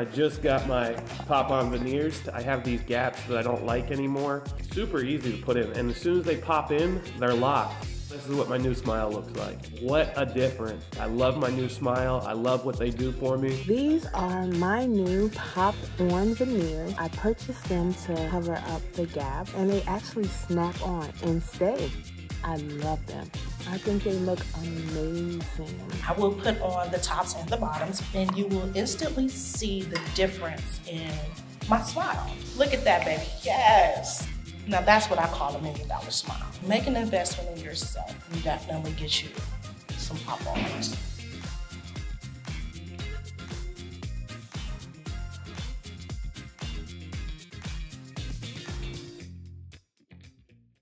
I just got my Pop On Veneers. I have these gaps that I don't like anymore. Super easy to put in, and as soon as they pop in, they're locked. This is what my new smile looks like. What a difference. I love my new smile. I love what they do for me. These are my new Pop On Veneers. I purchased them to cover up the gap, and they actually snap on and stay. I love them. I think they look amazing. I will put on the tops and the bottoms, and you will instantly see the difference in my smile. Look at that, baby. Yes. Now that's what I call a $1 million smile. Make an investment in yourself and definitely get you some Pop-Ons.